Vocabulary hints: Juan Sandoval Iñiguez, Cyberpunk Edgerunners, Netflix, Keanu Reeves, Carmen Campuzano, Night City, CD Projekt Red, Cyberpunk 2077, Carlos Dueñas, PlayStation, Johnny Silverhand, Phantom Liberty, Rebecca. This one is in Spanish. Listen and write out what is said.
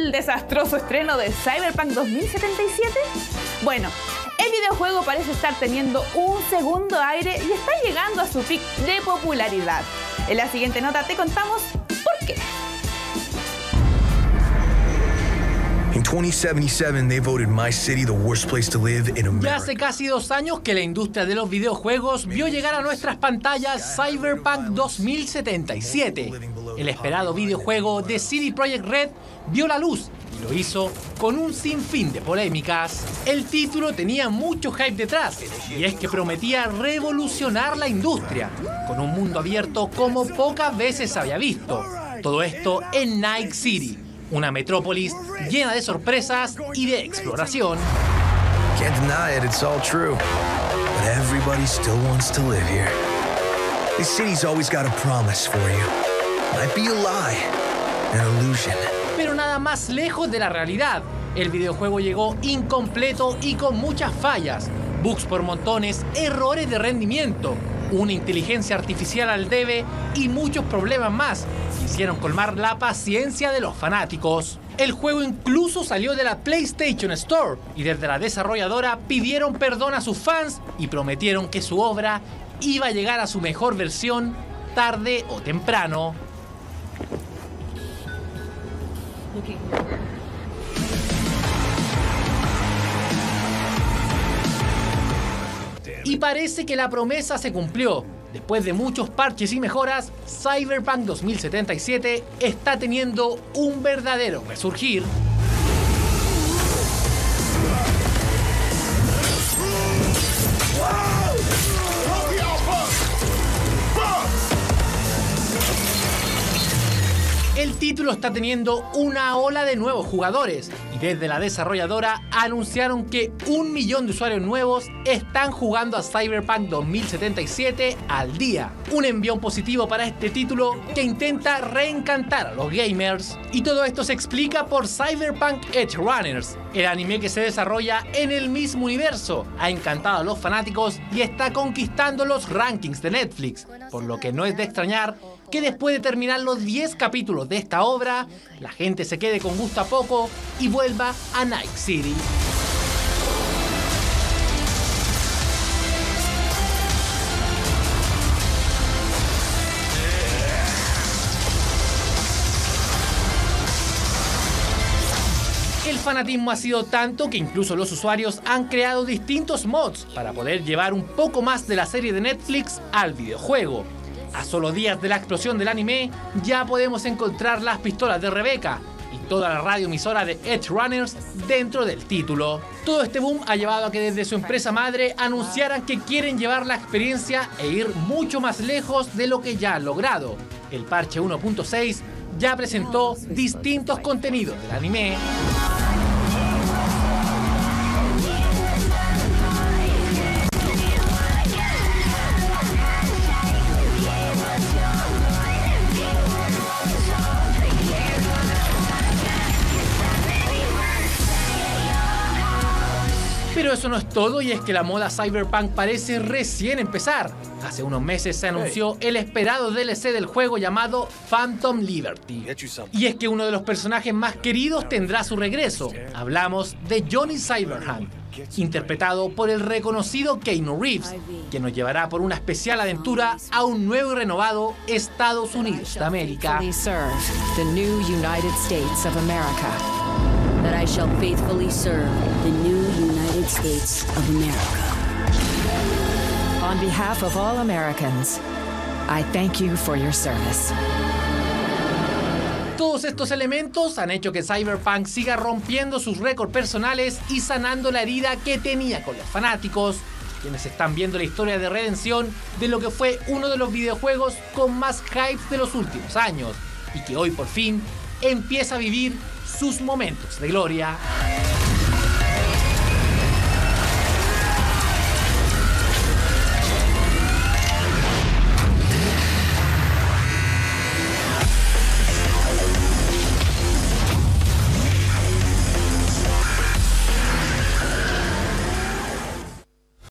el desastroso estreno de Cyberpunk 2077? Bueno, el videojuego parece estar teniendo un segundo aire y está llegando a su pic de popularidad. En la siguiente nota te contamos por qué. In 2077, they voted my city the worst place to live in America. Ya hace casi 2 años que la industria de los videojuegos vio llegar a nuestras pantallas Cyberpunk 2077. El esperado videojuego de CD Projekt Red vio la luz y lo hizo con un sinfín de polémicas. El título tenía mucho hype detrás y es que prometía revolucionar la industria con un mundo abierto como pocas veces había visto. Todo esto en Night City, una metrópolis llena de sorpresas y de exploración. Can't deny it, it's all true. But everybody still wants to live here. This city's always got a promise for you. Might be a lie, an illusion. Pero nada más lejos de la realidad. El videojuego llegó incompleto y con muchas fallas, bugs por montones, errores de rendimiento, una inteligencia artificial al debe y muchos problemas más que hicieron colmar la paciencia de los fanáticos. El juego incluso salió de la PlayStation Store y desde la desarrolladora pidieron perdón a sus fans y prometieron que su obra iba a llegar a su mejor versión tarde o temprano. Y parece que la promesa se cumplió. Después de muchos parches y mejoras, Cyberpunk 2077 está teniendo un verdadero resurgir. El título está teniendo una ola de nuevos jugadores y desde la desarrolladora anunciaron que 1 millón de usuarios nuevos están jugando a Cyberpunk 2077 al día. Un envión positivo para este título que intenta reencantar a los gamers. Y todo esto se explica por Cyberpunk Edgerunners, el anime que se desarrolla en el mismo universo. Ha encantado a los fanáticos y está conquistando los rankings de Netflix, por lo que no es de extrañar que después de terminar los 10 capítulos de esta obra, la gente se quede con gusto a poco y vuelva a Night City. El fanatismo ha sido tanto que incluso los usuarios han creado distintos mods para poder llevar un poco más de la serie de Netflix al videojuego. A solo días de la explosión del anime, ya podemos encontrar las pistolas de Rebecca y toda la radioemisora de Edgerunners dentro del título. Todo este boom ha llevado a que desde su empresa madre anunciaran que quieren llevar la experiencia e ir mucho más lejos de lo que ya han logrado. El parche 1.6 ya presentó distintos contenidos del anime. Pero eso no es todo y es que la moda Cyberpunk parece recién empezar. Hace unos meses se anunció el esperado DLC del juego llamado Phantom Liberty. Y es que uno de los personajes más queridos tendrá su regreso. Hablamos de Johnny Silverhand, interpretado por el reconocido Keanu Reeves, que nos llevará por una especial aventura a un nuevo y renovado Estados Unidos de América. That I shall faithfully serve the new United States of America. On behalf of all Americans, I thank you for your service. Todos estos elementos han hecho que Cyberpunk siga rompiendo sus récords personales y sanando la herida que tenía con los fanáticos, quienes están viendo la historia de redención de lo que fue uno de los videojuegos con más hype de los últimos años y que hoy por fin empieza a vivir sus momentos de gloria.